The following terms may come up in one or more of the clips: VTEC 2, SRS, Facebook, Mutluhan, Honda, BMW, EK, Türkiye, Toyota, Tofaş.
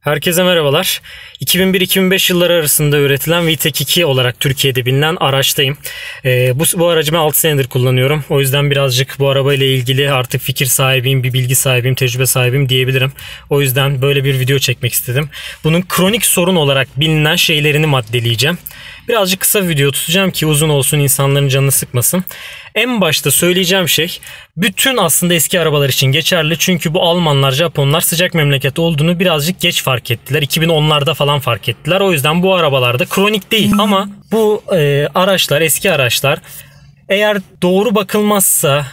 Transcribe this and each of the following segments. Herkese merhabalar. 2001-2005 yılları arasında üretilen VTEC 2 olarak Türkiye'de bilinen araçtayım. Bu aracı ben 6 senedir kullanıyorum. O yüzden birazcık bu arabayla ilgili artık fikir sahibiyim, bir bilgi sahibiyim, tecrübe sahibiyim diyebilirim. O yüzden böyle bir video çekmek istedim. Bunun kronik sorun olarak bilinen şeylerini maddeleyeceğim. Birazcık kısa bir video tutacağım ki uzun olsun, insanların canını sıkmasın. En başta söyleyeceğim şey bütün aslında eski arabalar için geçerli. Çünkü bu Almanlar, Japonlar sıcak memleket olduğunu birazcık geç fark ettiler. 2010'larda falan fark ettiler. O yüzden bu arabalarda kronik değil ama bu araçlar, eski araçlar eğer doğru bakılmazsa,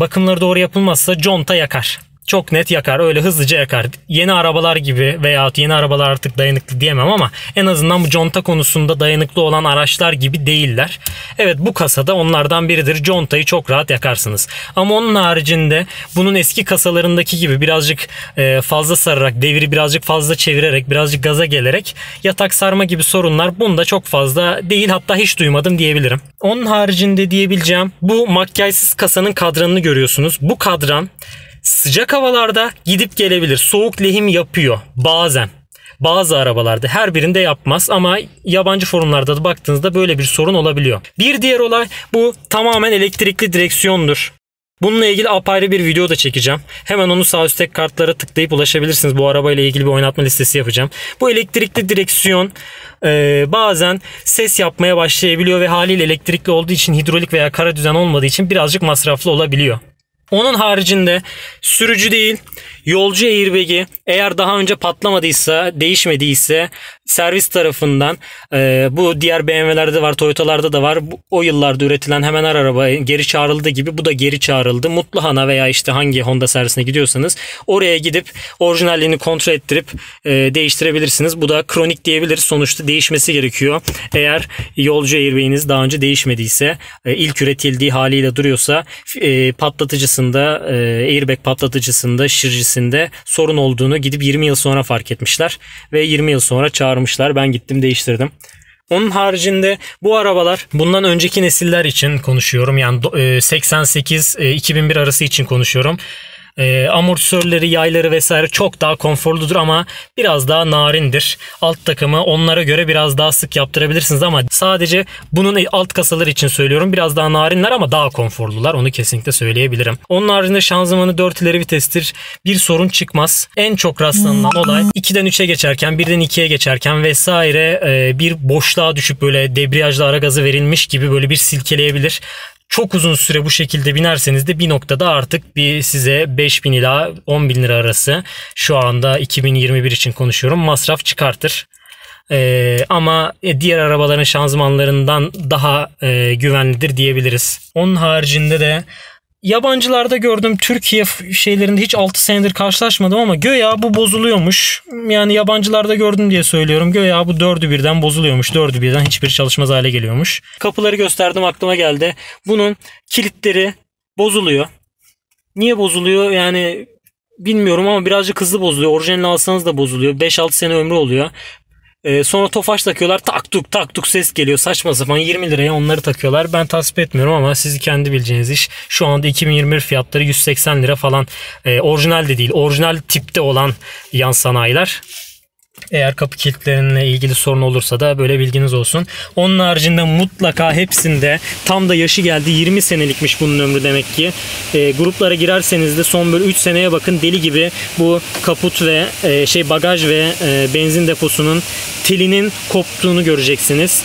bakımları doğru yapılmazsa conta yakar. Çok net yakar, öyle hızlıca yakar. Yeni arabalar gibi veyahut yeni arabalar artık dayanıklı diyemem ama en azından bu conta konusunda dayanıklı olan araçlar gibi değiller. Evet, bu kasada onlardan biridir. Contayı çok rahat yakarsınız. Ama onun haricinde bunun eski kasalarındaki gibi birazcık fazla sararak, deviri birazcık fazla çevirerek, birazcık gaza gelerek yatak sarma gibi sorunlar bunda çok fazla değil, hatta hiç duymadım diyebilirim. Onun haricinde diyebileceğim bu makyajsız kasanın kadranını görüyorsunuz. Bu kadran sıcak havalarda gidip gelebilir. Soğuk lehim yapıyor bazen. Bazı arabalarda, her birinde yapmaz ama yabancı forumlarda da baktığınızda böyle bir sorun olabiliyor. Bir diğer olay bu tamamen elektrikli direksiyondur. Bununla ilgili apayrı bir video da çekeceğim. Hemen onu sağ üstteki kartlara tıklayıp ulaşabilirsiniz. Bu arabayla ilgili bir oynatma listesi yapacağım. Bu elektrikli direksiyon bazen ses yapmaya başlayabiliyor ve haliyle elektrikli olduğu için, hidrolik veya kara düzen olmadığı için birazcık masraflı olabiliyor. Onun haricinde sürücü değil, yolcu airbag'i eğer daha önce patlamadıysa, değişmediyse servis tarafından bu diğer BMW'lerde var, Toyota'larda da var. O yıllarda üretilen hemen her araba geri çağrıldığı gibi bu da geri çağrıldı. Mutluhan'a veya işte hangi Honda servisine gidiyorsanız oraya gidip orijinalliğini kontrol ettirip değiştirebilirsiniz. Bu da kronik diyebiliriz. Sonuçta değişmesi gerekiyor. Eğer yolcu airbag'iniz daha önce değişmediyse, ilk üretildiği haliyle duruyorsa patlatıcısında, airbag patlatıcısında, şişiricisinde sorun olduğunu gidip 20 yıl sonra fark etmişler ve 20 yıl sonra çağırmışlar. Ben gittim değiştirdim. Onun haricinde bu arabalar bundan önceki nesiller için konuşuyorum. Yani 88-2001 arası için konuşuyorum. Amortisörleri, yayları vesaire çok daha konforludur ama biraz daha narindir. Alt takımı onlara göre biraz daha sık yaptırabilirsiniz ama sadece bunun alt kasaları için söylüyorum. Biraz daha narinler ama daha konforlular. Onu kesinlikle söyleyebilirim. Onun haricinde şanzımanı 4 ileri vitestir. Bir sorun çıkmaz. En çok rastlanılan olay 2'den 3'e geçerken, 1'den 2'ye geçerken vesaire bir boşluğa düşüp böyle debriyajla ara gazı verilmiş gibi böyle bir silkeleyebilir. Çok uzun süre bu şekilde binerseniz de bir noktada artık bir size 5.000 ila 10.000 lira arası, şu anda 2021 için konuşuyorum, masraf çıkartır. Ama diğer arabaların şanzımanlarından daha güvenlidir diyebiliriz. Onun haricinde de yabancılarda gördüm, Türkiye şeylerinde hiç 6 senedir karşılaşmadım ama göya bu bozuluyormuş. Yani yabancılarda gördüm diye söylüyorum. Göya bu 4'ü birden bozuluyormuş. 4'ü birden hiçbir çalışmaz hale geliyormuş. Kapıları gösterdim, aklıma geldi. Bunun kilitleri bozuluyor. Niye bozuluyor yani bilmiyorum ama birazcık hızlı bozuluyor. Orijinalini alsanız da bozuluyor. 5-6 sene ömrü oluyor. Sonra Tofaş takıyorlar, tak tuk tak tuk ses geliyor, saçma sapan 20 liraya onları takıyorlar. Ben tasvip etmiyorum ama sizi kendi bileceğiniz iş. Şu anda 2021 fiyatları 180 lira falan, orijinal de değil, orijinal tipte olan yan sanayiler. Eğer kapı kilitlerinle ilgili sorun olursa da böyle bilginiz olsun. Onun haricinde mutlaka hepsinde tam da yaşı geldi, 20 senelikmiş bunun ömrü demek ki. Gruplara girerseniz de son böyle 3 seneye bakın, deli gibi bu kaput ve bagaj ve benzin deposunun telinin koptuğunu göreceksiniz.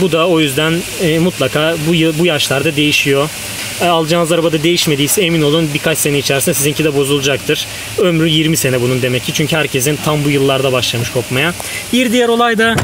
Bu da o yüzden mutlaka bu yaşlarda değişiyor. Alacağınız arabada değişmediyse emin olun birkaç sene içerisinde sizinki de bozulacaktır. Ömrü 20 sene bunun demek ki. Çünkü herkesin tam bu yıllarda başlamış kopmaya. Bir diğer olay da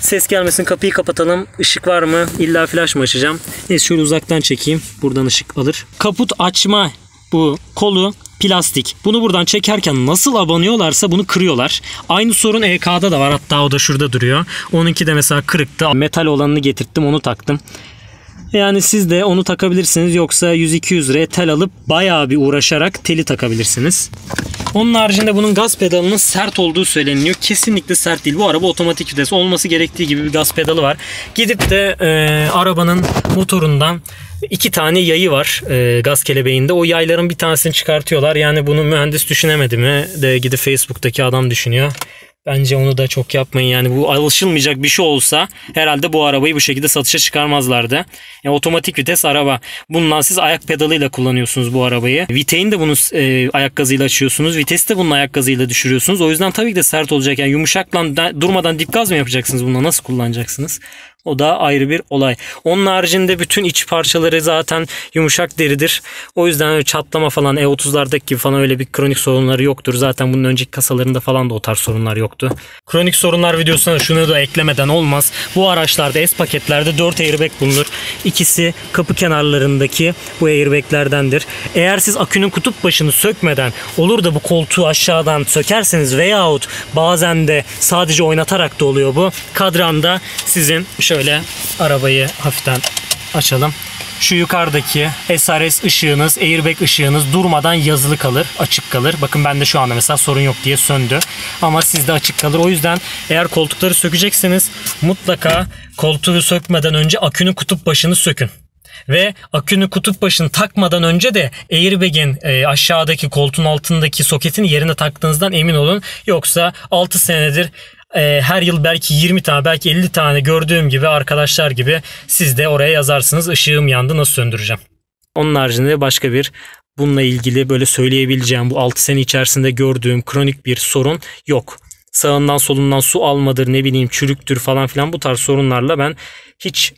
ses gelmesin, kapıyı kapatalım. Işık var mı? İlla flash mı açacağım? Neyse şöyle uzaktan çekeyim. Buradan ışık alır. Kaput açma bu kolu plastik. Bunu buradan çekerken nasıl abanıyorlarsa bunu kırıyorlar. Aynı sorun EK'da da var. Hatta o da şurada duruyor. Onunki de mesela kırıktı. Metal olanını getirttim, onu taktım. Yani siz de onu takabilirsiniz. Yoksa 100-200 liraya tel alıp bayağı bir uğraşarak teli takabilirsiniz. Onun haricinde bunun gaz pedalının sert olduğu söyleniyor. Kesinlikle sert değil. Bu araba otomatik vites, olması gerektiği gibi bir gaz pedalı var. Gidip de arabanın motorundan İki tane yayı var gaz kelebeğinde. O yayların bir tanesini çıkartıyorlar. Yani bunu mühendis düşünemedi mi de gidip Facebook'taki adam düşünüyor. Bence onu da çok yapmayın. Yani bu alışılmayacak bir şey olsa herhalde bu arabayı bu şekilde satışa çıkarmazlardı. Yani otomatik vites araba. Bundan siz ayak pedalıyla kullanıyorsunuz bu arabayı. Viteğin de bunu ayak gazıyla açıyorsunuz. Vitesi de bunun ayak gazıyla düşürüyorsunuz. O yüzden tabii ki de sert olacak. Yani yumuşakla durmadan dip gaz mı yapacaksınız? Bununla nasıl kullanacaksınız? O da ayrı bir olay. Onun haricinde bütün iç parçaları zaten yumuşak deridir. O yüzden öyle çatlama falan E30'lardaki gibi falan öyle bir kronik sorunları yoktur. Zaten bunun önceki kasalarında falan da o tarz sorunlar yoktu. Kronik sorunlar videosuna şunu da eklemeden olmaz. Bu araçlarda S paketlerde 4 airbag bulunur. İkisi kapı kenarlarındaki bu airbaglerdendir. Eğer siz akünün kutup başını sökmeden olur da bu koltuğu aşağıdan sökerseniz veyahut bazen de sadece oynatarak da oluyor bu. Kadranda sizin şöyle arabayı hafiften açalım. Şu yukarıdaki SRS ışığınız, airbag ışığınız durmadan yazılı kalır, açık kalır. Bakın bende şu anda mesela sorun yok diye söndü. Ama sizde açık kalır. O yüzden eğer koltukları sökecekseniz mutlaka koltuğu sökmeden önce akünün kutup başını sökün. Ve akünün kutup başını takmadan önce de airbag'in aşağıdaki koltuğun altındaki soketin yerine taktığınızdan emin olun. Yoksa 6 senedir her yıl belki 20 tane belki 50 tane gördüğüm gibi arkadaşlar gibi siz de oraya yazarsınız. Işığım yandı, nasıl söndüreceğim? Onun haricinde başka bir bununla ilgili böyle söyleyebileceğim bu 6 sene içerisinde gördüğüm kronik bir sorun yok. Sağından solundan su almadır, ne bileyim çürüktür falan filan, bu tarz sorunlarla ben hiç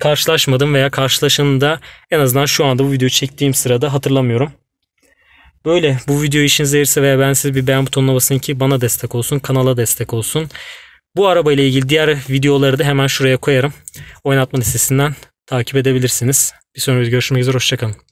karşılaşmadım veya karşılaşında en azından şu anda bu videoyu çektiğim sırada hatırlamıyorum. Böyle bu video işinize yararsa veya ben siz bir beğen butonuna basın ki bana destek olsun, kanala destek olsun. Bu arabayla ilgili diğer videoları da hemen şuraya koyarım. Oynatma listesinden takip edebilirsiniz. Bir sonraki görüşmek üzere, hoşçakalın.